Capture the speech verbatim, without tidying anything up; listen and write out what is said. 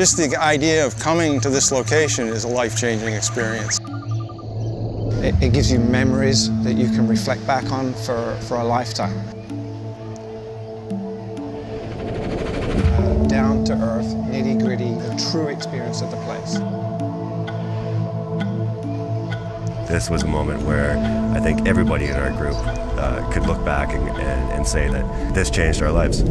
Just the idea of coming to this location is a life-changing experience. It, it gives you memories that you can reflect back on for, for a lifetime. Uh, down-to-earth, nitty-gritty, the true experience of the place. This was a moment where I think everybody in our group uh, could look back and, and, and say that this changed our lives.